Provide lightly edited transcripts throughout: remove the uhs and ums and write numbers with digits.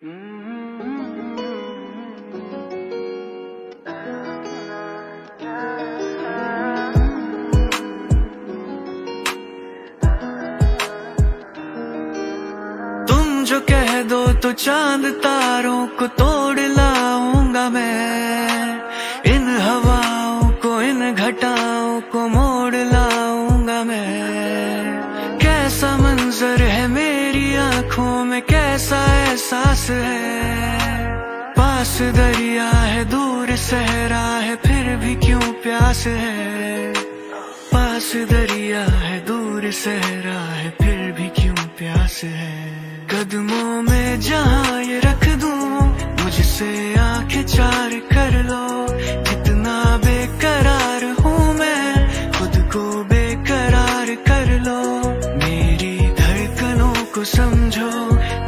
जो कह दो तो चांद तारों को तोड़ लाऊंगा मैं, इन हवाओं को इन घटाओं को मोड़ लाऊंगा मैं। कैसा मंजर है मेरी आंखों में, कैसा एहसास है, पास दरिया है दूर सहरा है फिर भी क्यों प्यास है। पास दरिया है दूर सहरा है फिर भी क्यों प्यास है। कदमों में जहाँ ये रख दूँ मुझसे आंखें चार कर लो, कितना बेकरार हूँ मैं खुद को बेकरार कर लो। मेरी धड़कनों को समझो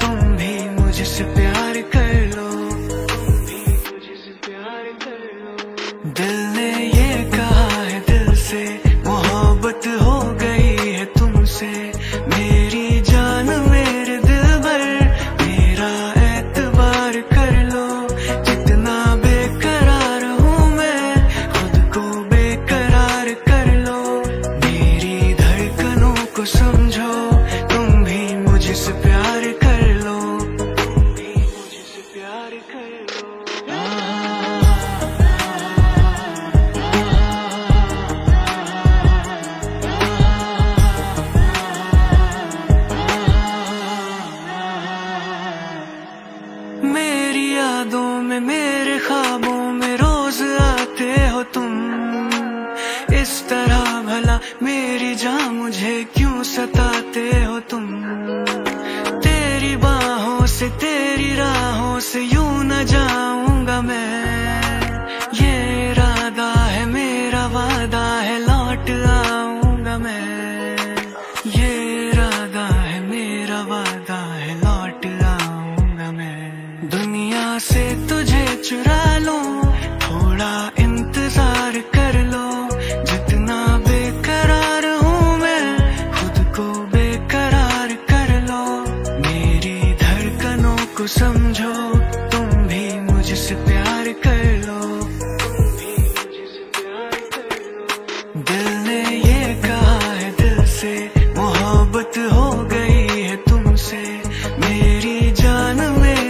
तुम भी मुझसे प्यार कर लो, तुम भी मुझसे प्यार कर लो। दिल ने ये कहा है दिल से मोहब्बत हो गई है तुमसे, मेरी जान मेरे यादों में मेरे ख्वाबों में रोज आते हो तुम। इस तरह भला मेरी जान मुझे क्यों सताते हो तुम। तेरी बाहों से तेरी राहों से यूं न जाऊंगा मैं, ये इरादा है मेरा वादा है लौट आऊंगा मैं। ये इरादा है मेरा वादा है लौट आऊंगा मैं। दुनिया से तुझे चुरा लो थोड़ा इंतजार कर लो, जितना बेकरार हूँ मैं खुद को बेकरार कर लो। मेरी धड़कनों को समझो तुम भी मुझसे प्यार कर लो, तुम भी मुझसे प्यार कर लो। दिल ने ये कहा है दिल से मोहब्बत हो गई है तुमसे, मेरी जान मेरे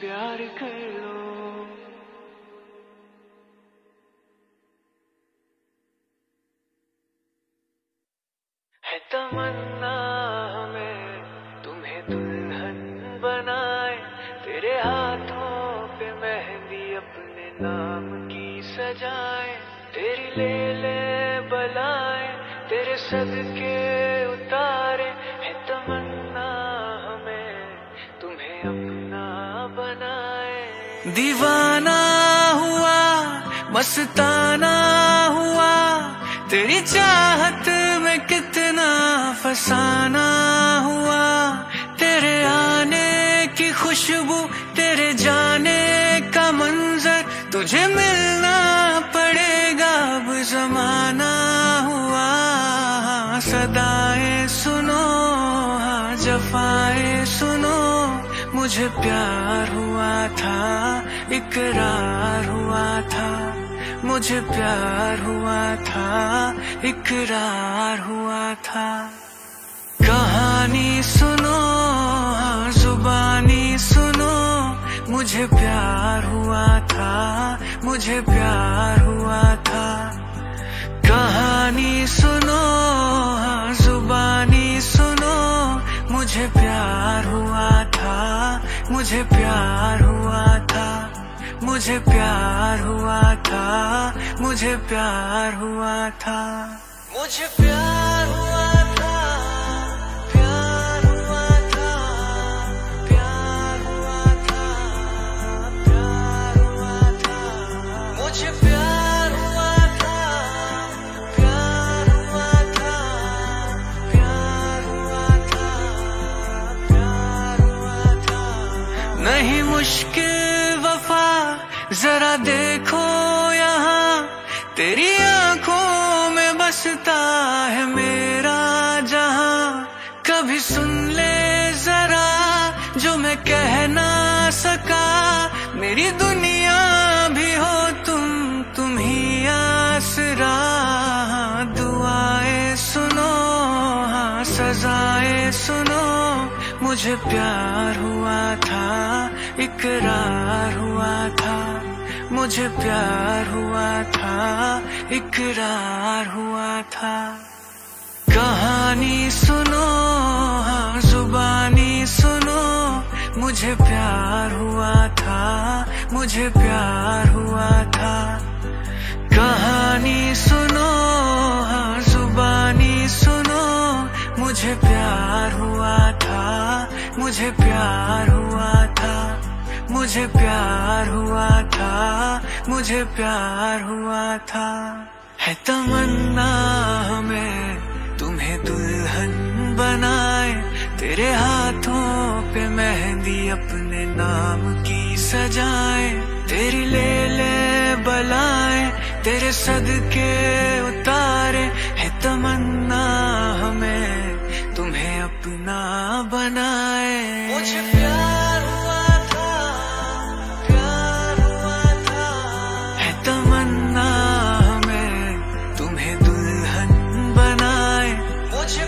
प्यार कर लो। है तमन्ना हमें तुम्हें दुल्हन बनाए, तेरे हाथों पे मेहंदी अपने नाम की सजाए। तेरी लेले बलाए तेरे सदके उतारे, है तमन्ना हमें तुम्हें अपना बनाए। दीवाना हुआ मस्ताना हुआ तेरी चाहत में कितना फसाना हुआ। तेरे आने की खुशबू तेरे जाने का मंजर, तुझे मिलना पड़ेगा अब जमाना हुआ। सदाएं सुनो हाँ जफाएं सुनो, मुझे प्यार हुआ था इकरार हुआ था, मुझे प्यार हुआ था इकरार हुआ था। कहानी सुनो हाँ जुबानी सुनो, मुझे प्यार हुआ था मुझे प्यार हुआ था। कहानी सुनो हाँ जुबानी सुनो, मुझे प्यार हुआ था मुझे प्यार हुआ था, मुझे प्यार हुआ था मुझे प्यार हुआ था, मुझे प्यार हुआ था प्यार हुआ था। इश्क वफा जरा देखो यहाँ, तेरी आंखों में बसता है मेरा जहां। कभी सुन ले जरा जो मैं कह ना सका, मेरी दुनिया भी हो तुम ही आसरा। दुआएं सुनो हाँ सजाएं सुनो, मुझे प्यार हुआ था इकरार हुआ था, मुझे प्यार हुआ था इकरार हुआ था। कहानी सुनो हाँ जुबानी सुनो, मुझे प्यार हुआ था मुझे प्यार हुआ था। कहानी सुनो हाँ जुबानी सुनो, मुझे प्यार हुआ था मुझे प्यार हुआ था, मुझे प्यार हुआ था मुझे प्यार हुआ था। है तमन्ना हमें तुम्हें दुल्हन बनाए, तेरे हाथों पे मेहंदी अपने नाम की सजाए। तेरी ले बलाए तेरे सदके उतारे, है तमन्ना हमें तुम्हें अपना बनाए। मुझे प्यार हुआ था प्यार हुआ था, है तमन्ना हमें तुम्हें दुल्हन बनाए। मुझे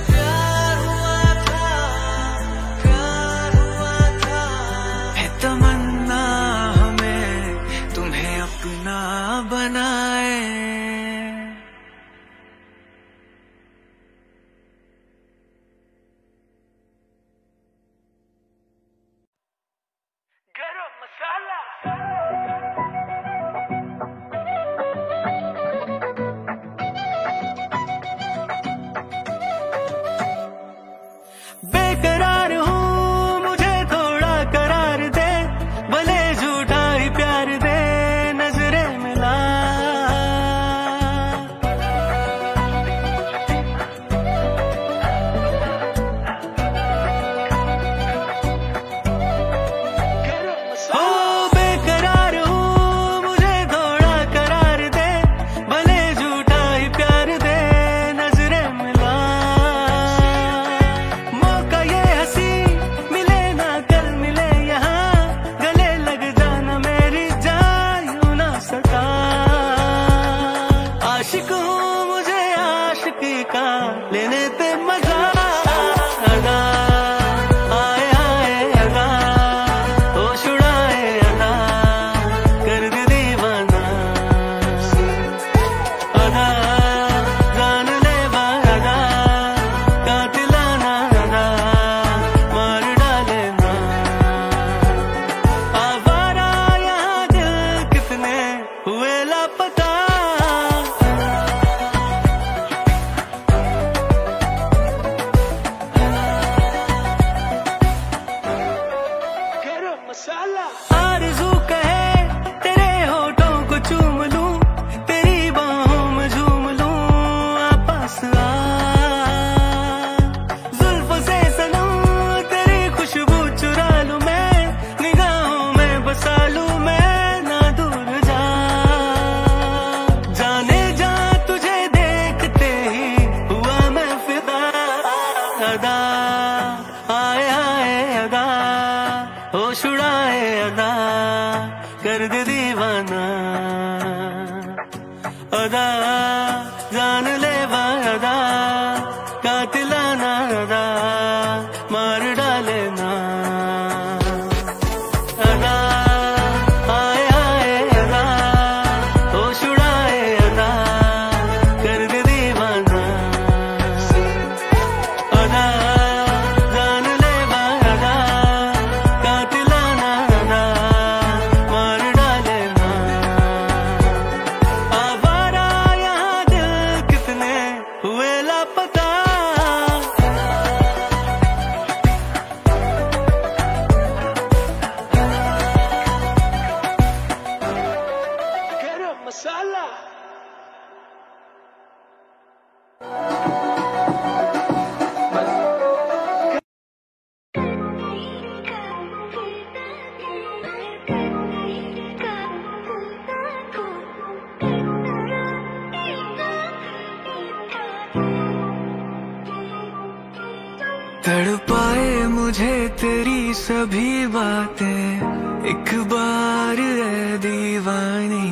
तड़पाए मुझे तेरी सभी बातें, एक बार ए दीवानी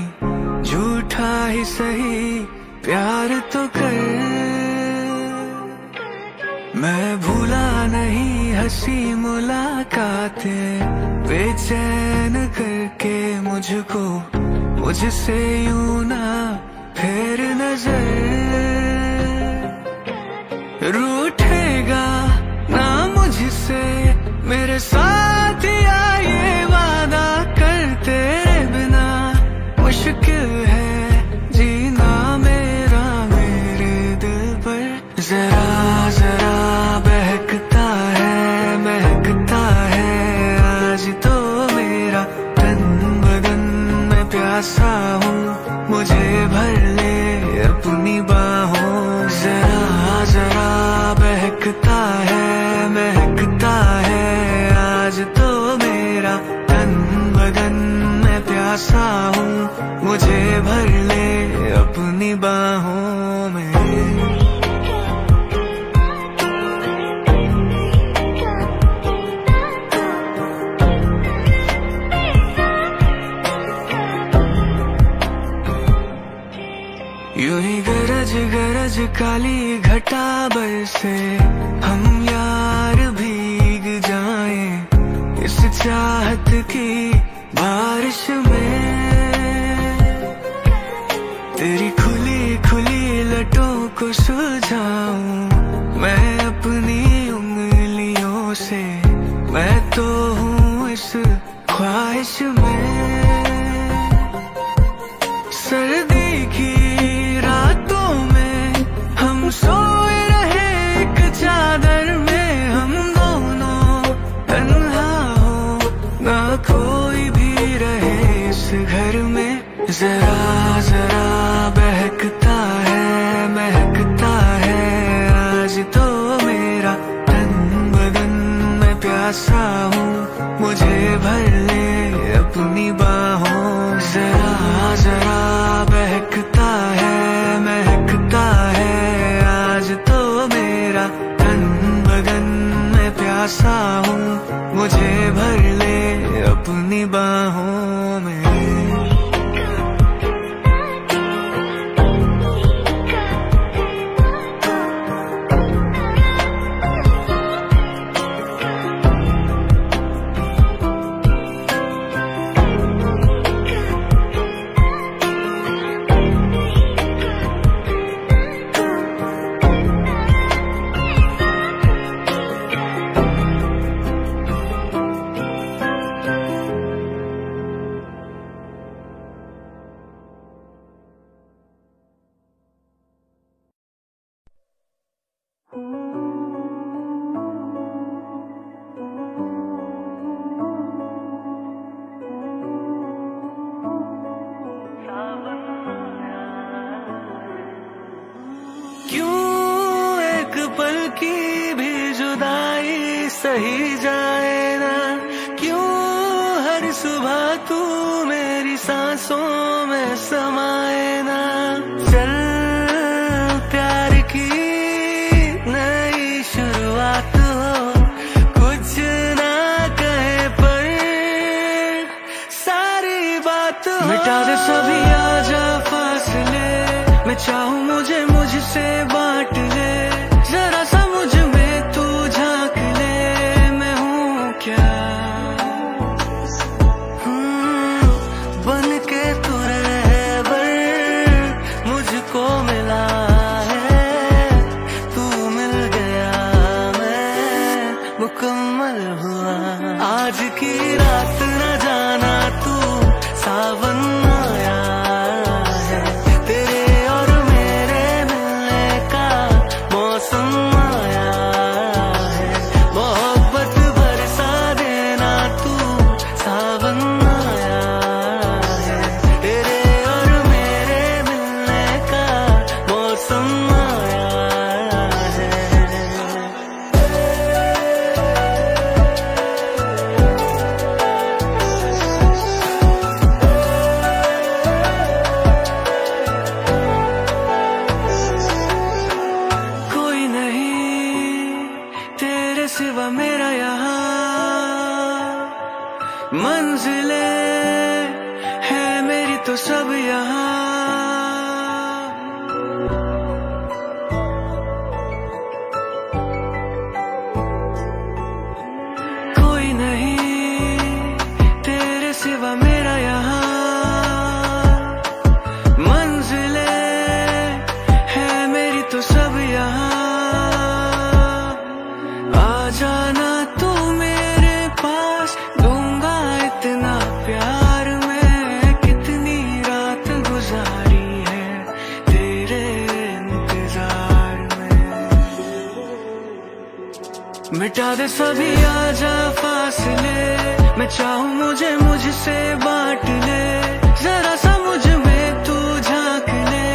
झूठा ही सही प्यार तो कर। मैं भूला नहीं हंसी मुलाकातें, बेचैन करके मुझको मुझसे यूं ना फेर नजर। रूठेगा ना मुझसे मेरे साथ या ये वादा, कर तेरे बिना मुश्किल है जीना मेरा। मेरे दिल पर जरा जरा बहकता है, महकता है आज तो मेरा तन बदन। मैं प्यासा हूँ मुझे भर ले अपनी बाहों। जरा जरा बहकता है, महकता है आज तो मेरा तन बदन। मैं प्यासा हूँ मुझे भर ले अपनी बाहों में। यूं ही गरज गरज काली घटा बरसे, हम यार भीग जाएं इस चाहत की बारिश में। तेरी खुली खुली लटों को सुलझाऊं मैं अपनी उंगलियों से। मैं तो हूँ इस ख्वाहिश में, सर्दी की सोए रहे एक चादर में हम दोनों। तन्हा हो ना कोई भी रहे इस घर में। जरा जरा बहकता है, महकता है आज तो मेरा तन बदन। मैं प्यासा हूँ मुझे भर ले अपनी बाहों। जरा जरा बहकता है, महकता है तो मेरा तन बदन। मैं प्यासा हूँ मुझे भर ले अपनी बाहों में। सही जाए ना क्यों हर सुबह तू मेरी सांसों में समाए ना। चल प्यार की नई शुरुआत हो, कुछ ना कहे पर सारी बात हो। मिटा दे सभी आजा फासले, मैं चाहूँ मुझे मुझसे बांट ले। जरा सा मुझे आज की रात न जाना तू, सावन आया है तेरे और मेरे मिलने का मौसम आया है। मोहब्बत बरसा देना तू, सावन आया है तेरे और मेरे मिलने का मौसम आया है। सिवा मेरा यहाँ मंजिले है मेरी तो सब यहाँ। कोई नहीं तेरे सिवा मेरा यहाँ मंजिले है मेरी तो सब यहाँ। जाना तू मेरे पास, दूंगा इतना प्यार मैं। कितनी रात गुजारी है तेरे इंतजार में। मिटा दे सभी आजा फासले, मैं चाहूं मुझे मुझसे बांट ले। जरा सा मुझ में तू झांक ले,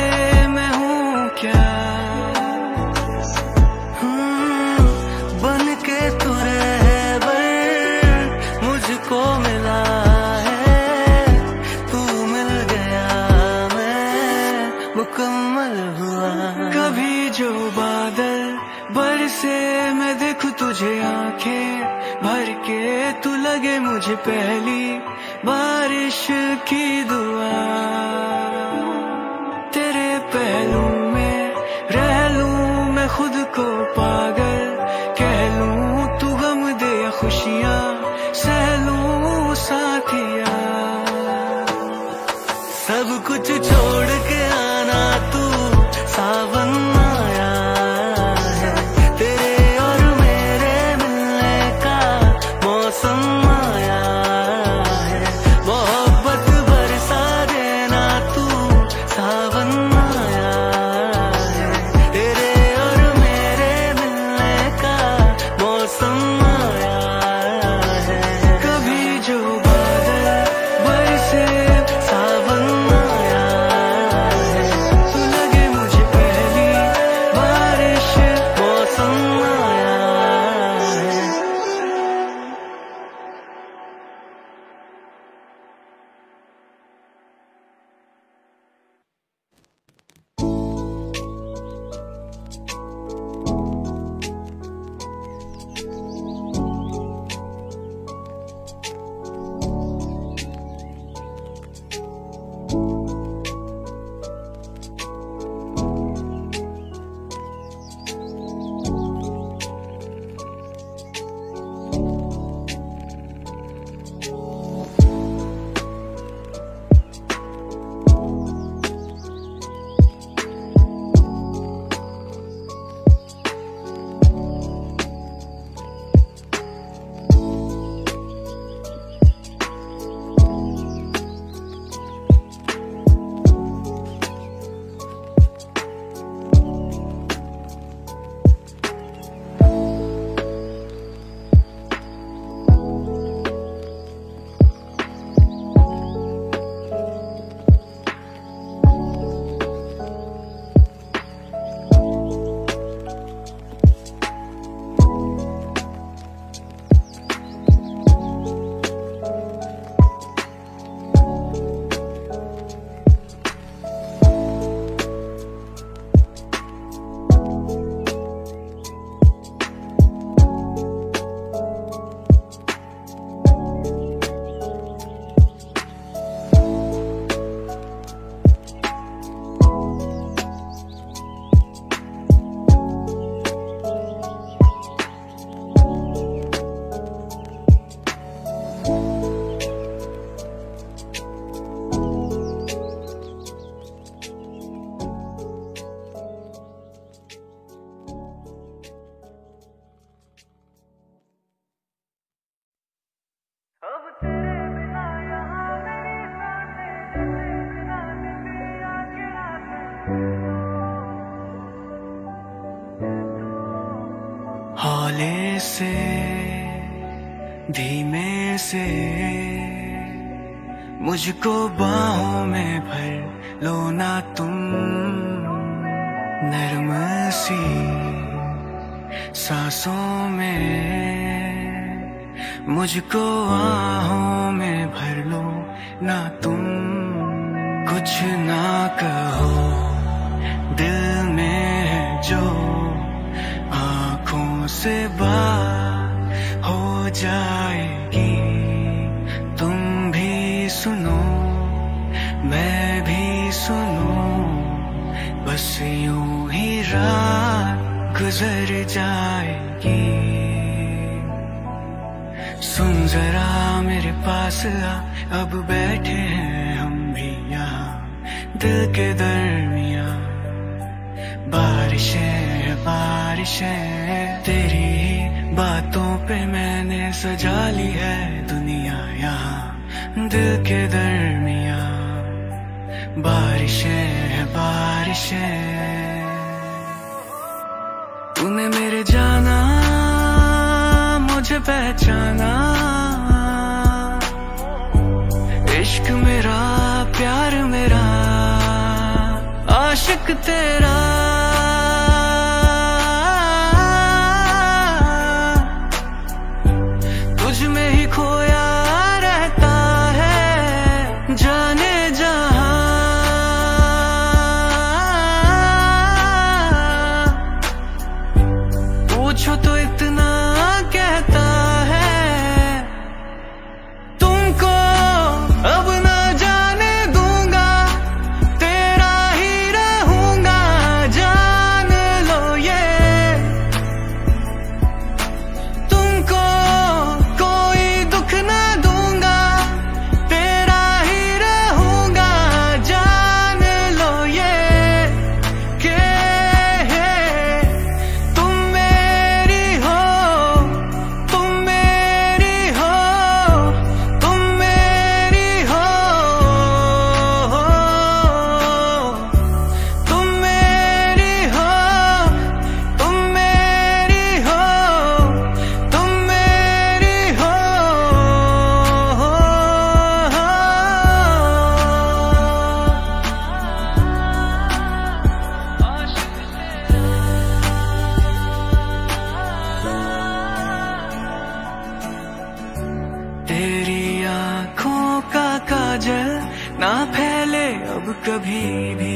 मैं हूं क्या को मिला है तू मिल गया मैं मुकम्मल हुआ। कभी जो बादल बरसे मैं देखूं तुझे आंखें भर के, तू लगे मुझे पहली बारिश की दुआ। तेरे पहलू में रह लूं मैं खुद को पागल, कह लूं तू गम दे या खुशियां सहलूं साथिया। सब कुछ छोड़ के आना तू, सावन आया है तेरे और मेरे मिलने का मौसम आया है। मोहब्बत बरसा देना तू, सावन आया है तेरे और मेरे मिलने का मौसम। हौले से धीमे से मुझको बाहों में भर लो ना तुम। नर्म सी सांसों में मुझको आहों में भर लो ना तुम। कुछ ना कहो दिल में है जो आँखों से बाहर जाएगी। तुम भी सुनो मैं भी सुनूं, बस यूं ही रात गुजर जाएगी। सुन जरा मेरे पास आ, अब बैठे हैं हम भी यहाँ दिल के दरमियाँ। बारिश है तेरी ही बातों पे मैंने सजा ली है दुनिया यहाँ दिल के दरमियाँ। बारिश है तूने मेरे जाना मुझे पहचाना, इश्क मेरा प्यार मेरा आशिक तेरा। तुझ में ही खोया रहता है जाने जहाँ, पूछो तो इतना कहता है तुमको अब ना जाने दूंगा, तेरा ही रहूंगा जान लो ये। तुमको कोई दुख ना दूंगा, तेरा ही रहूंगा जान लो ये। के तुम मेरी हो, तुम मेरी हो, तुम मेरी हो, तुम मेरी हो, तुम मेरी हो, तुम मेरी हो। तेरी आँखों का काजल ना फैले अब कभी भी,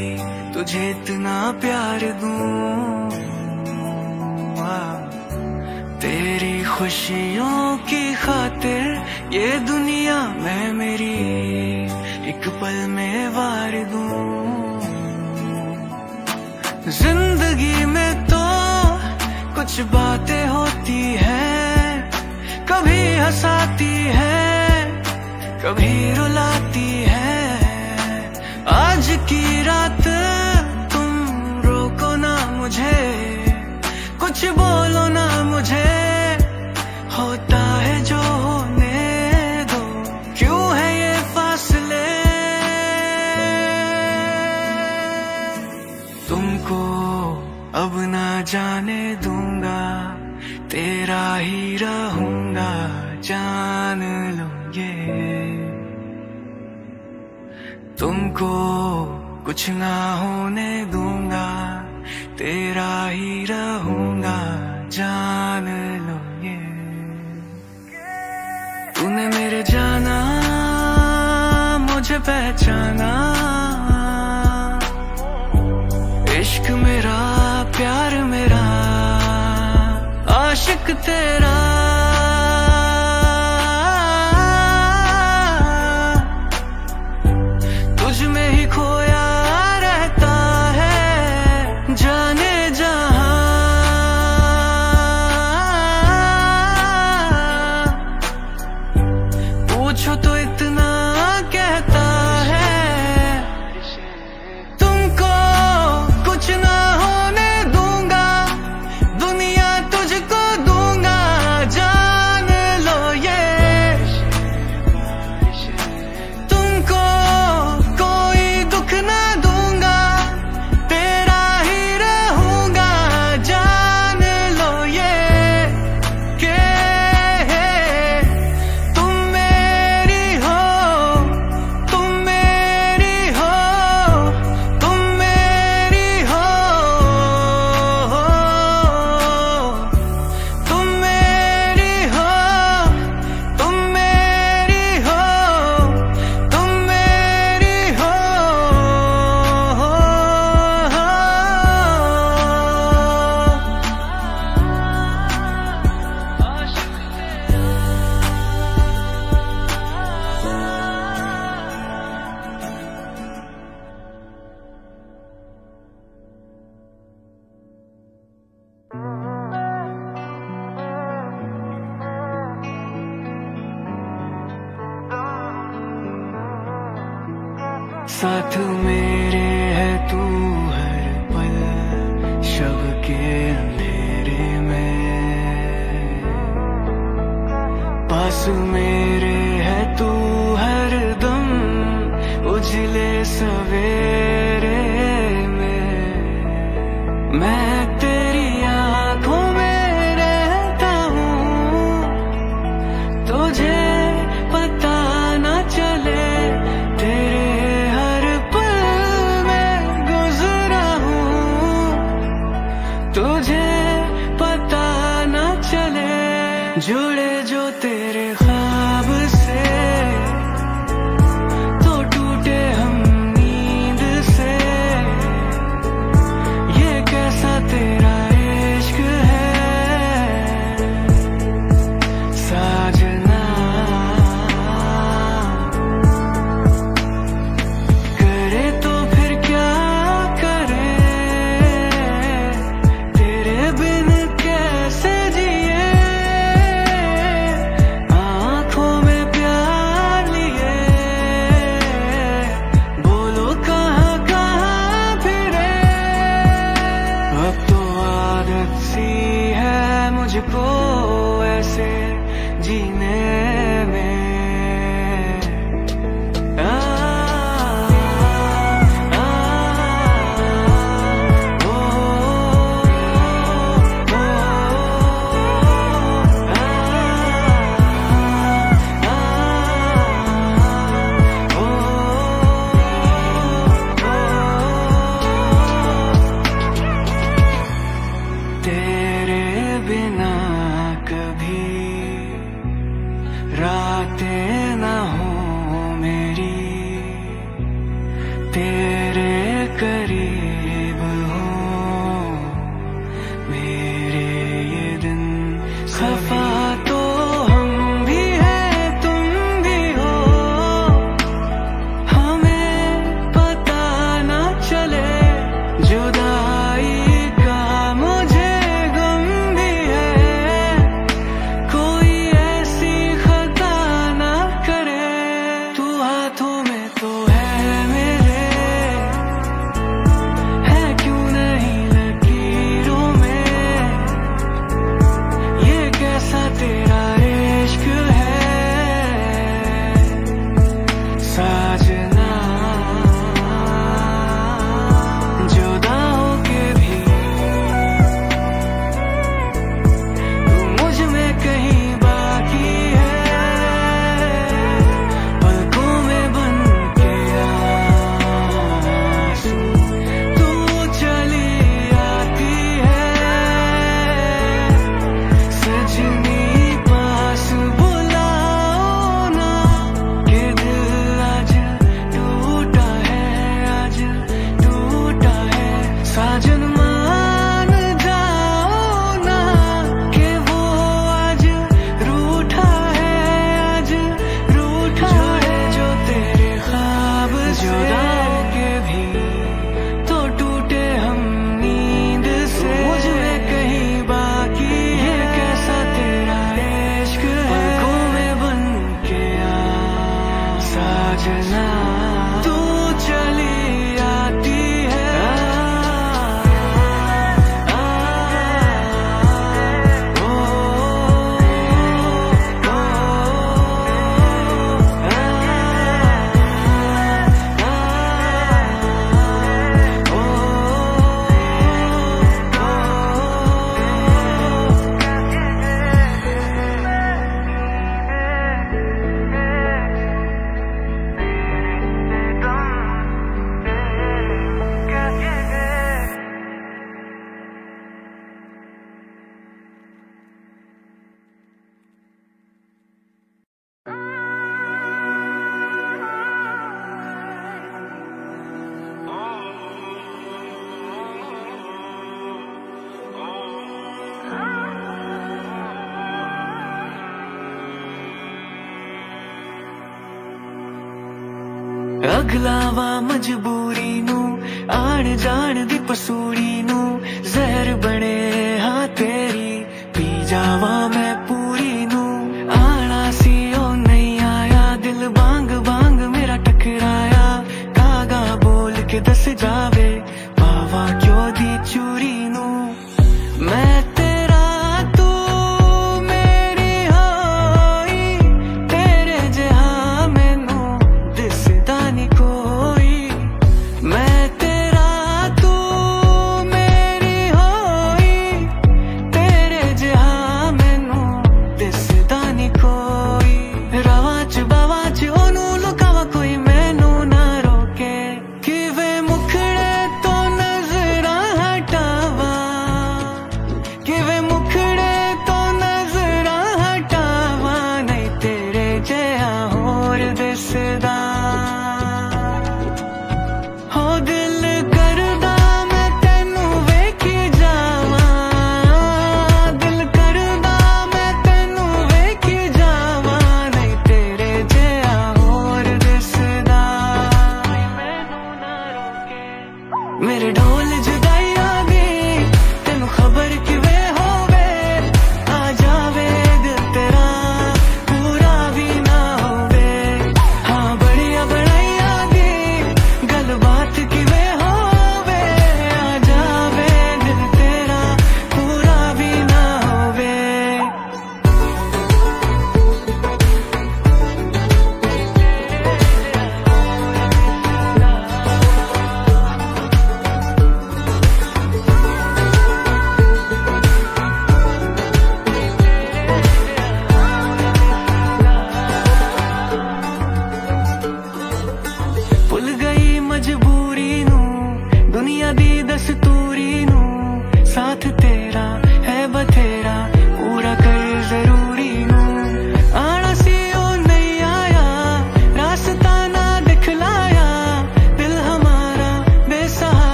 तुझे इतना प्यार दूँगा। तेरी खुशियों की खातिर ये दुनिया मैं मेरी एक पल में वार दूँ। जिंदगी में तो कुछ बातें होती हैं, कभी हंसाती है कभी रुलाती है। आज की रात तुम रोको ना मुझे, कुछ बोलो ना मुझे, होता है जो होने दो, क्यों है ये फासले। तुमको अब ना जाने दूंगा, तेरा ही रहूंगा जान लो ये। तुमको कुछ ना होने दूंगा, तेरा ही रहूंगा जान लो ये। तूने मेरे जाना मुझे पहचाना, इश्क मेरा प्यार मेरा आशिक तेरा। तुझ में ही खोया रहता है जाने जहाँ, पूछो तो इतना कहता है तुमको कुछ ना होने दूंगा, दुनिया तुझको दूंगा साथ मेरे है तू हर पल शव के अंधेरे में, पास मेरे है तू हर दम उजले सवेरे में। मैं तेरी आंखों में रहता हूँ, तुझे पता ना चले, तेरे हर पल मैं गुजरा हूँ, तुझे पता ना चले। जुड़े जो तेरे ख्वाब से अगलावा मजबूरी नू आड़ जाड़ दी पसूरी नू जहर बने हां तेरी पी जावा मैं पूरी नू। आना सी ओ नहीं आया दिल बांग बांग मेरा टकराया का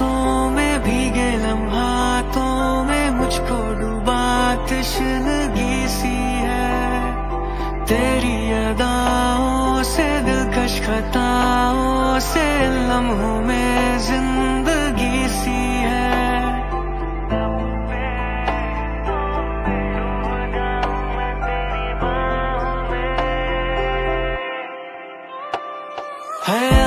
सांसों में भीगे लम्हातों में मुझको डूबा तश्नगी सी है तेरी अदाओं से दिलकश खताओं से लम्हों में जिंदगी सी है। Yeah.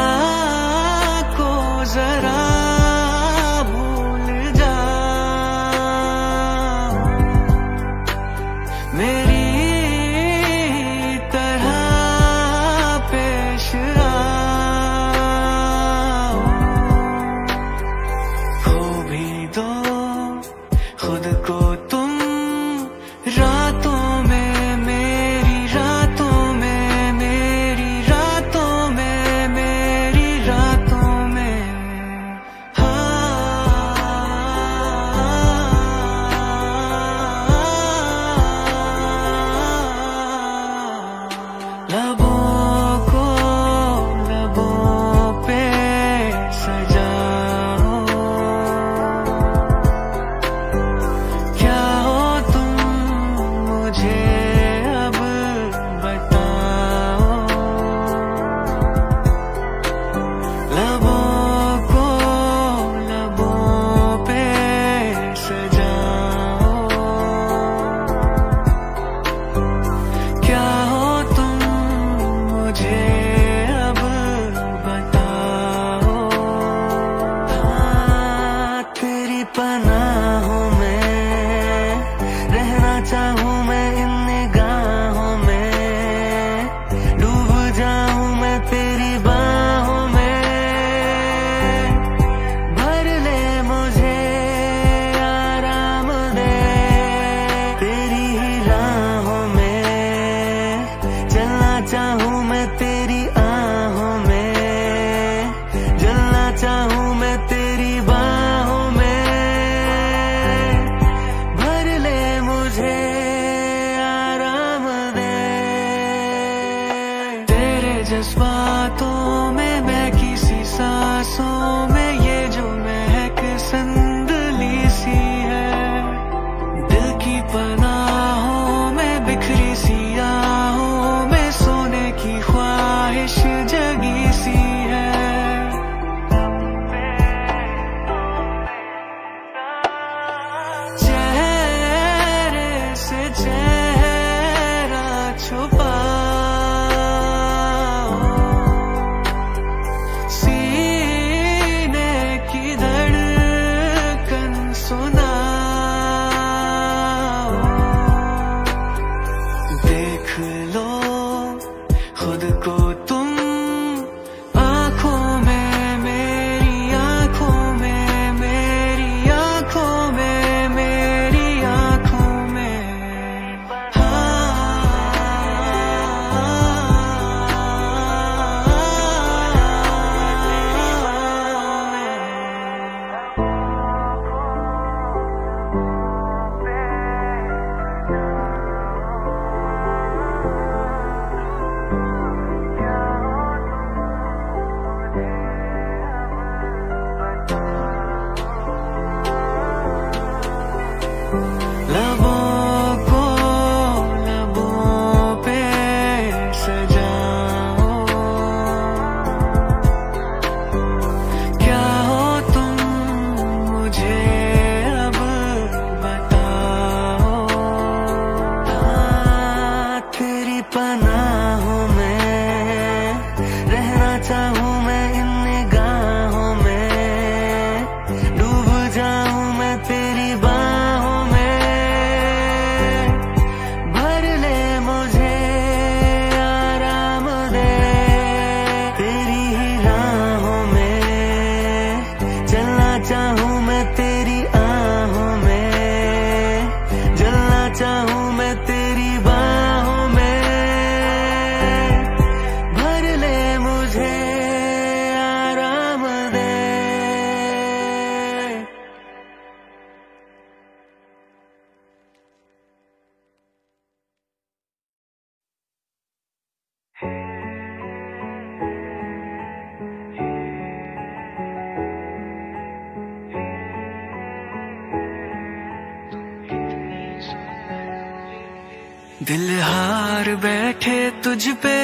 दिल हार बैठे तुझ पे,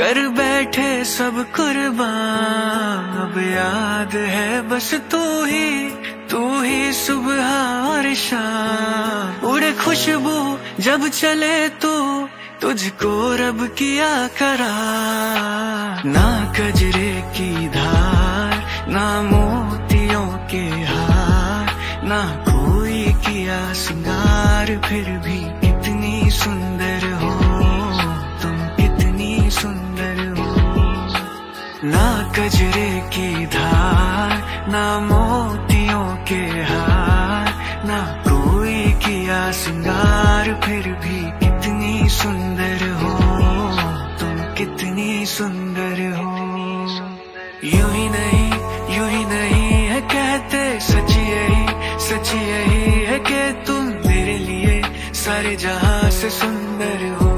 कर बैठे सब कुर्बान। अब याद है बस तू ही सुबह और शाम। उड़े खुशबू जब चले तू, तुझको रब किया करार। ना कजरे की धार, ना मोतियों के हार, ना कोई किया सिंगार। फिर भी कितनी सुंदर हो तुम, कितनी सुंदर हो। ना कजरे की धार, ना मोतियों के हार, ना कोई किया सिंगार। फिर भी कितनी सुंदर हो तुम, कितनी सुंदर हो। यूं ही नहीं है कहते, सच यही है कि तुम मेरे लिए सारे जहां से सुंदर हो।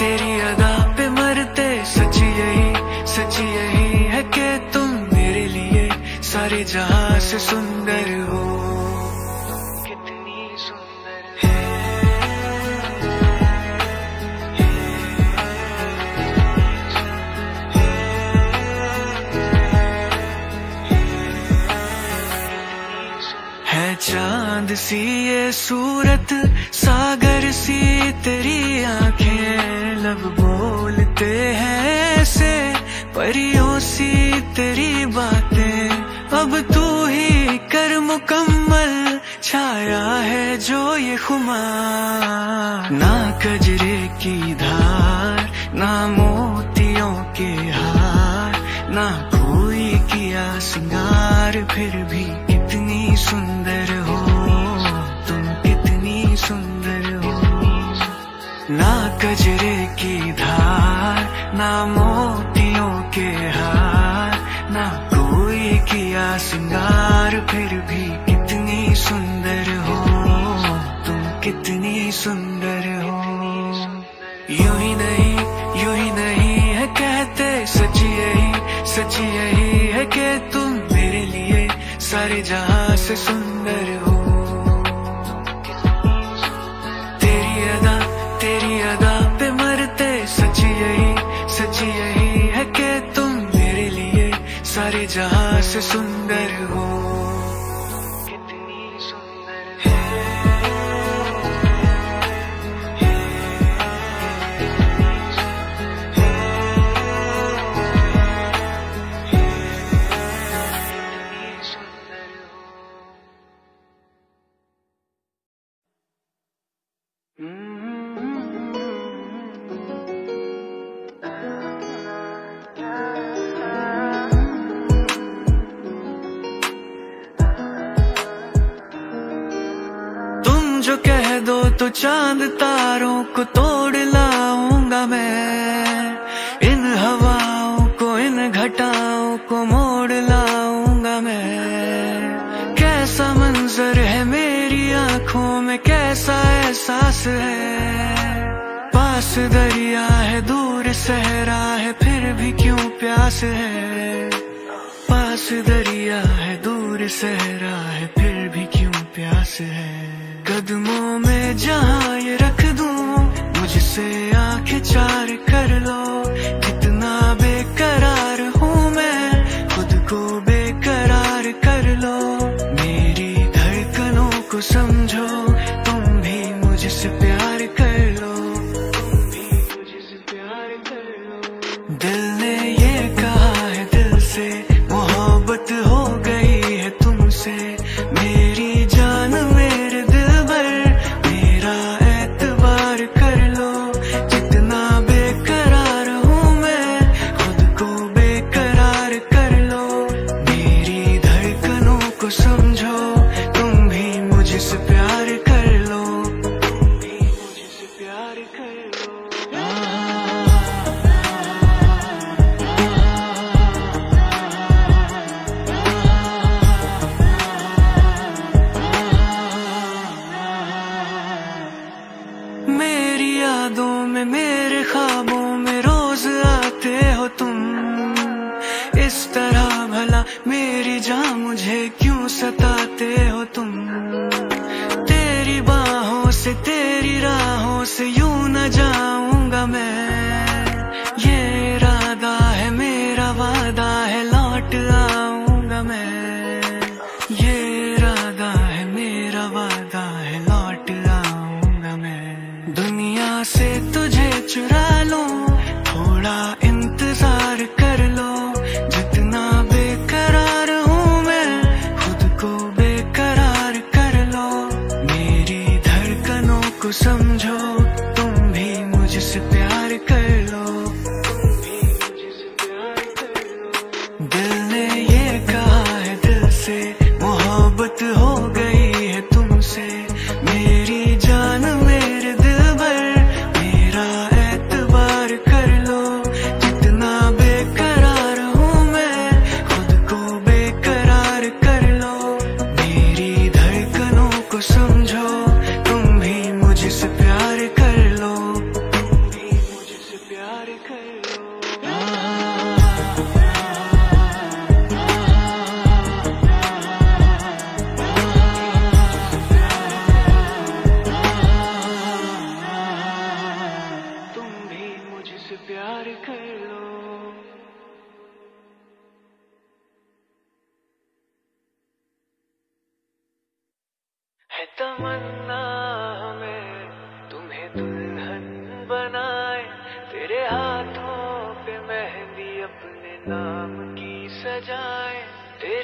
तेरी अदा पे मरते, सच यही है कि तुम मेरे लिए सारे जहां से सुंदर हो। चांद सी ये सूरत, सागर सी तेरी आंखें। लब बोलते हैं ऐसे, परियों सी तेरी बातें। अब तू ही कर मुकम्मल, छाया है जो ये खुमार। ना कजरे की धार, ना मोतियों के हार, ना कोई किया सिंगार। फिर भी कितनी सुंदर हो तुम, कितनी सुंदर हो। ना कजरे की धार, ना मोतियों के हार, ना कोई किया सिंगार। फिर भी कितनी सुंदर हो तुम, कितनी सुंदर हो। यूं ही नहीं है कहते, सच यही है कि तुम मेरे लिए सारे जहां से सुंदर हो। तेरी अदा पे मरते, सच यही है कि तुम मेरे लिए सारे जहां से सुंदर हो। जो कह दो तो चांद तारों को तोड़ लाऊंगा मैं। इन हवाओं को, इन घटाओं को मोड़ लाऊंगा मैं। कैसा मंजर है मेरी आंखों में, कैसा एहसास है। पास दरिया है, दूर सहरा है, फिर भी क्यों प्यास है। पास दरिया है, दूर सहरा है, फिर भी क्यों प्यास है। कदमों में जहाँ ये रख दूँ, मुझसे आंखें चार कर लो। कितना बेकरार हूँ मैं, खुद को बेकरार कर लो। मेरी धड़कनों को समझो, तुम भी मुझसे प्यार कर लो। दिल ने ये कहा है, दिल से मोहब्बत हो गई है तुमसे। मेरी जान मेरे मेरी जान, मुझे क्यों सताते हो तुम। से यूं न जाऊंगा मैं, ये इरादा है मेरा, वादा है लौट आऊंगा मैं, ये इरादा है मेरा, वादा है लौट आऊंगा मैं। दुनिया से तुझे चुरा लूं, थोड़ा इंतजार कर लो, जितना बेकरार हूं मैं खुद को बेकरार कर लो, मेरी धड़कनों को समझो, तुम भी मुझसे प्यार कर लो, दिल ने ये कहा है, दिल से मोहब्बत हो गई है तुमसे, मेरी जान मेरे दिल भर मेरा एतबार कर लो, जितना बेकरार हूँ मैं खुद को बेकरार कर लो, मेरी धड़कनों को समझो, तुम भी मुझसे प्यार कर लो, तुम भी मुझसे प्यार कर लो। प्यार कर लो। है तमन्ना हमें तुम्हें दुल्हन बनाए, तेरे हाथों पे मेहंदी अपने नाम की सजाए, तेरी लेले बलाए तेरे सदके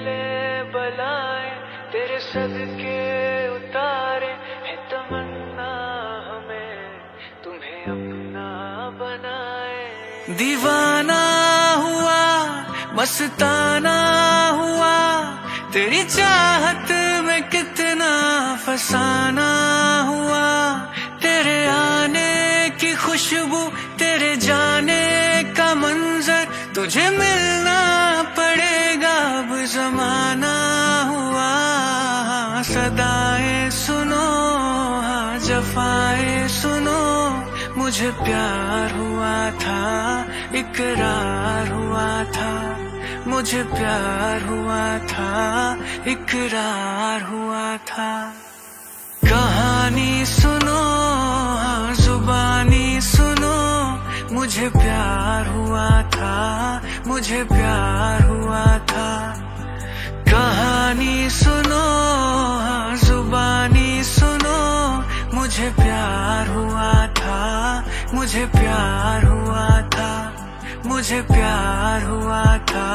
उतारे, है तमन्ना हमें तुम्हें अपना बनाए। दीवाना हुआ, मस्ताना हुआ, तेरी चाहत में कितना फसाना हुआ, तेरे आने की खुशबू, तेरे जाने का मंजर, तुझे मिलना पड़ेगा अब जमाना हुआ। सदाएं सुनो, हाँ जफाएं सुनो, मुझे प्यार हुआ था, इकरार हुआ था, मुझे प्यार हुआ था, इकरार हुआ था। कहानी सुनो, हाँ जुबानी सुनो, मुझे प्यार हुआ था, मुझे प्यार हुआ था। कहानी सुनो, हाँ जुबानी सुनो, मुझे प्यार हुआ था, मुझे प्यार हुआ था, मुझे प्यार हुआ था,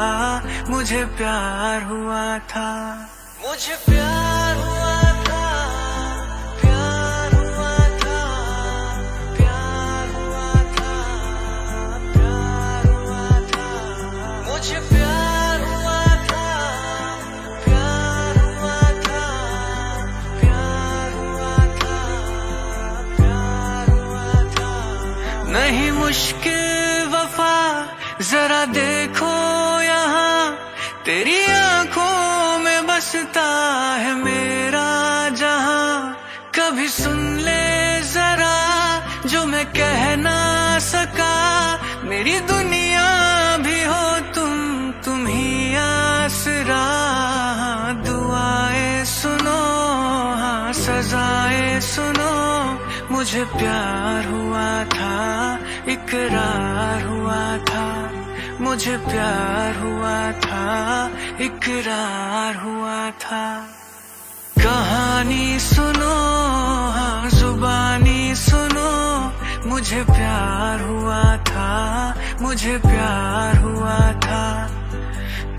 मुझे प्यार हुआ था, मुझे प्यार हुआ था, प्यार हुआ था, प्यार हुआ था, प्यार हुआ था, मुझे प्यार हुआ था, प्यार हुआ था, प्यार हुआ था, प्यार हुआ था। नहीं मुश्किल वफा, जरा देखो यहाँ, तेरी आंखों में बसता है मेरा जहाँ, कभी सुन ले जरा जो मैं कह ना सका, मेरी दुनिया भी हो तुम ही आसरा। दुआएं सुनो, हाँ सजाएं सुनो, मुझे प्यार हुआ था, इकरार हुआ था, मुझे प्यार हुआ था, इकरार हुआ था। कहानी सुनो, हाँ जुबानी सुनो, मुझे प्यार हुआ था, मुझे प्यार हुआ था।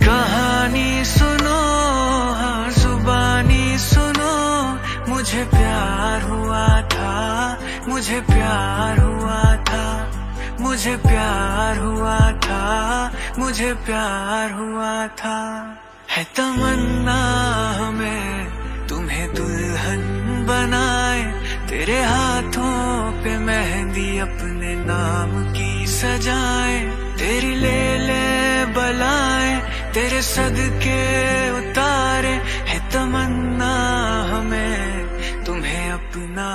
कहानी सुनो, हाँ जुबानी सुनो, मुझे प्यार हुआ था, मुझे प्यार हुआ था, मुझे प्यार हुआ था, मुझे प्यार हुआ था। है तमन्ना हमें तुम्हें दुल्हन बनाए, तेरे हाथों पे मेहंदी अपने नाम की सजाए, तेरी लेले बलाए तेरे सदके उतारे, है तमन्ना हमें तुम्हें अपना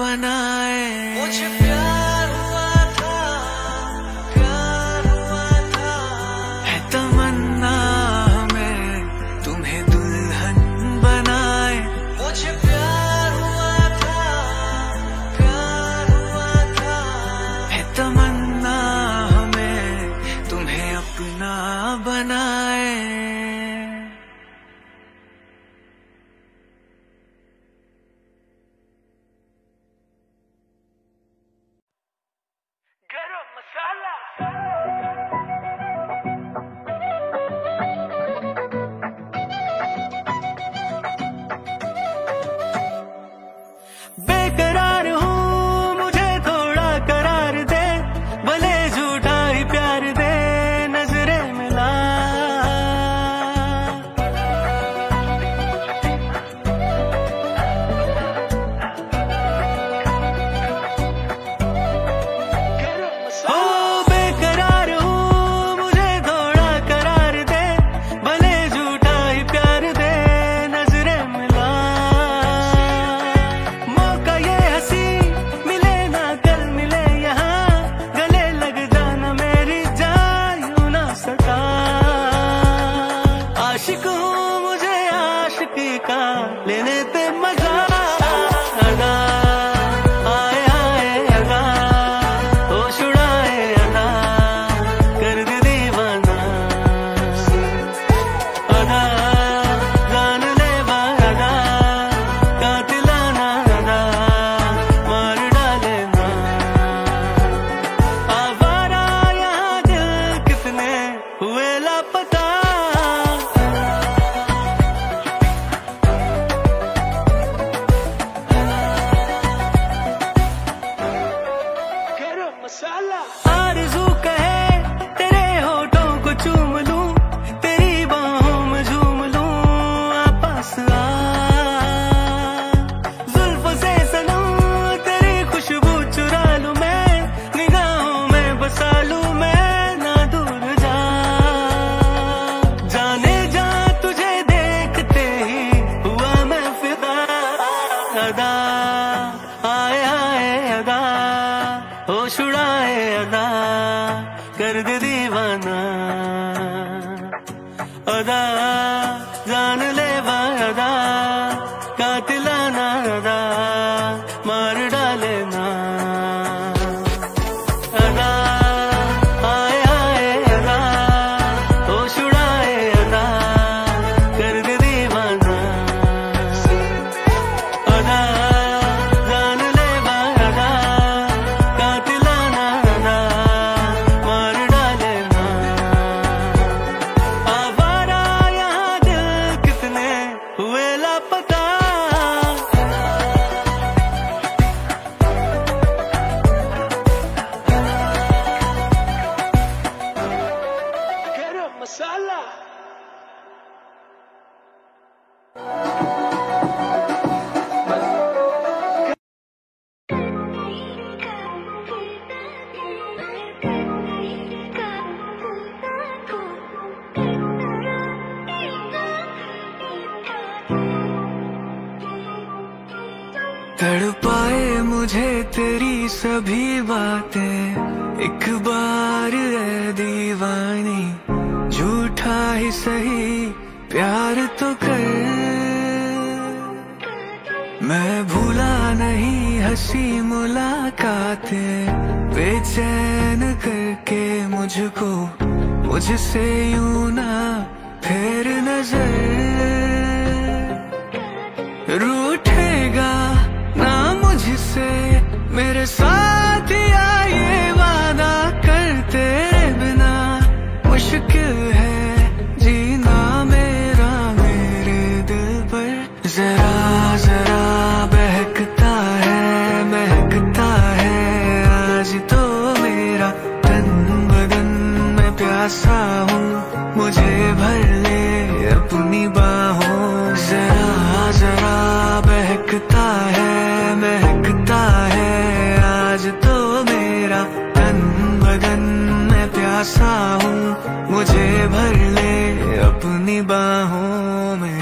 बनाए। मुझे प्यार हुआ था, प्यार हुआ था, है तमन्ना हमें तुम्हें दुल्हन बनाए, मुझे प्यार हुआ था, प्यार आशिकी का लेने पे मजा आना, आए आए आना, होश उड़ाए आना, कर दे दीवाना आना, जान ले बहाना, कातिलाना आना, मार डालेना आवारा यहाँ दिल कितने हुए लापता। आरज़ू कहे तेरे होठों को चूम लूं, तेरी बाहों में झूम लूं, आपस आ जुल्फों से सनम तेरी खुशबू चुरा लूं, मैं निगाहों में बसा लूं, मैं ना दूर जा जाने जा, तुझे देखते ही हुआ मैं फिदा। अदा आए आए अदा, होश उड़ाए अदा, कर दे दीवाना अदा, जान ले अदा, कातिलाना अदा, मार डालेना अदा, आए आए अदा, होश उड़ाए अदा, कर दे दीवाना अदा, जान ले अदा, तड़पाए मुझे तेरी सभी बातें, एक बार ऐ दीवानी, झूठा ही सही प्यार तो कर, मैं भूला नहीं हंसी मुलाकातें, बेचैन करके मुझको मुझसे यूं ना फेर नजर, रूठेगा ना मुझसे मेरे साथ या ये वादा, करते बिना मुश्किल है जीना मेरा, मेरे दिल पर जरा जरा बहकता है, महकता है आज तो मेरा तन, बदन मैं प्यासा हूँ, मुझे भर ले अपनी बाहों, जरा जरा बहकता है, महकता है आज तो मेरा तन, बदन मैं प्यासा हूँ, मुझे भर ले अपनी बाहों में।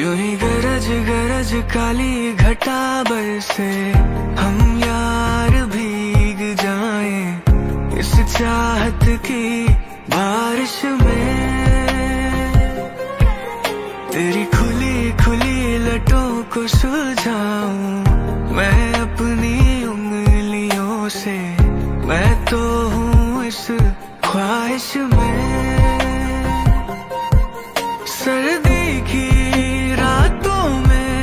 यूं ही गरज गरज काली घटा बरसे, हम यार भीग जाएं इस चाहत की बारिश में, तेरी खुली खुली लटों को सुलझाऊं मैं अपनी उंगलियों से, मैं तो हूँ इस ख्वाहिश में, सर्दी की रातों में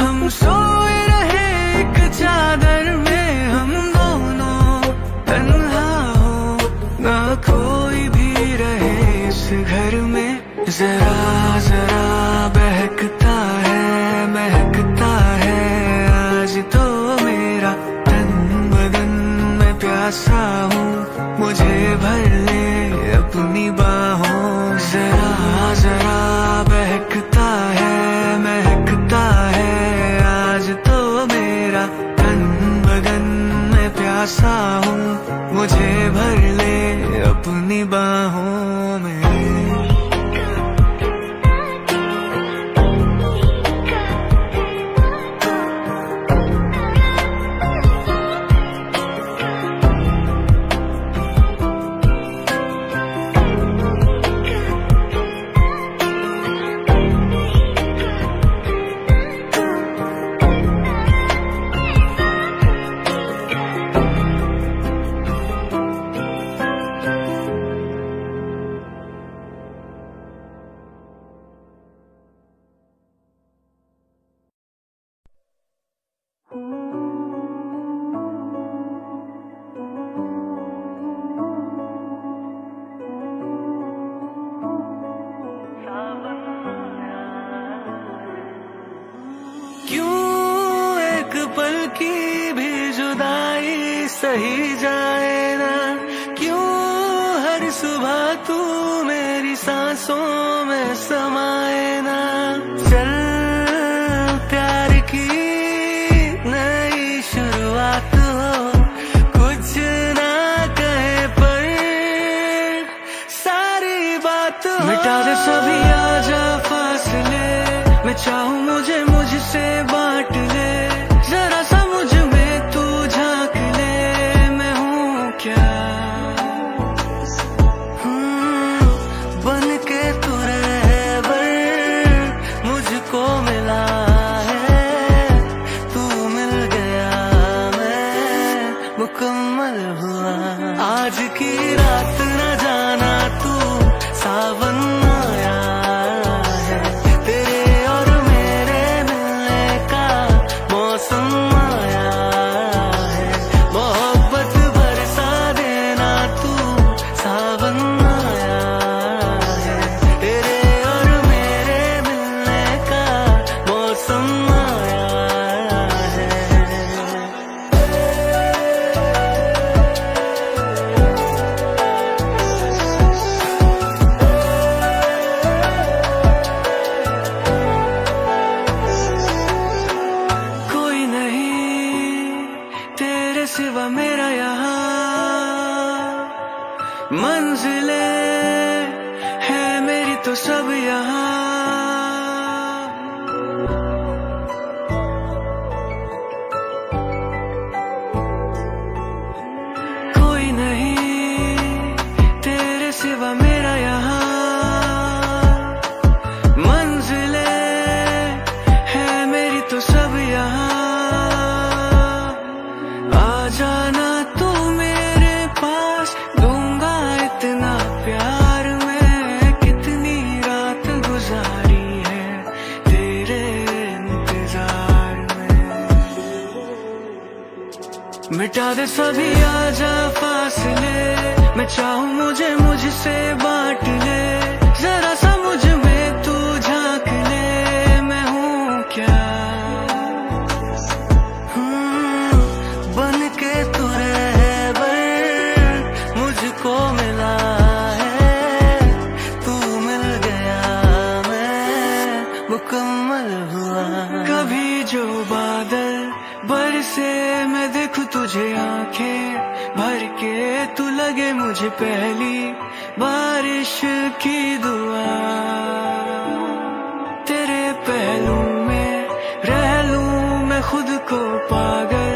हम सोए रहे एक चादर में, हम दोनों तन्हा हो ना कोई भी रहे इस घर में, जरा जरा बहकता है, महकता है आज तो मेरा तन, बदन मैं प्यासा हूँ, मुझे भर ले अपनी बाहों, जरा जरा बहकता है, महकता है आज तो मेरा तन, बदन मैं प्यासा हूँ, मुझे भर ले अपनी बाहों में। दिल की भी जुदाई सही जाए ना, क्यों हर सुबह तू मेरी सांसों में समाए ना। चल प्यार की नई शुरुआत हो, कुछ ना कहे पर सारी बात हो। मिटा दे सभी आजा फासले, मैं चाहूँ मुझे मुझसे बांट ले, जरा सा मुझ में तू झांक ले, मैं हूँ क्या बन के तू रहबर मुझको मिला है, तू मिल गया मैं मुकम्मल हुआ। आज की रात न जाना तू सावन आया है, तेरे और मेरे मिलने का मौसम आया है, मोहब्बत बरसा देना तू सावन आया है, तेरे और मेरे मिलने का मौसम आया है। कोई नहीं तेरे सिवा मेरा यहाँ, मंजिले है मेरी तो सब यहाँ। कोई नहीं तेरे सिवा मेरा यहाँ, मंजिले है मेरी तो सब यहाँ। आ जाना तू मेरे पास, दूंगा इतना प्यार, मैं कितनी रात गुजारी है तेरे इंतजार में। मिटा दे सभी आजा फासले, मैं चाहूँ मुझे मुझसे बांट ले, जरा सा मुझ में तू झांक ले, मैं हूँ क्या बन के तू रहबर मुझको मिला है, तू मिल गया मैं मुकम्मल हुआ। कभी जो बादल बरसे मैं देखूं तुझे आंखें भर के, तू लगे मुझे पहली बारिश की दुआ, तेरे पहलू में रह लूं मैं खुद को पागल,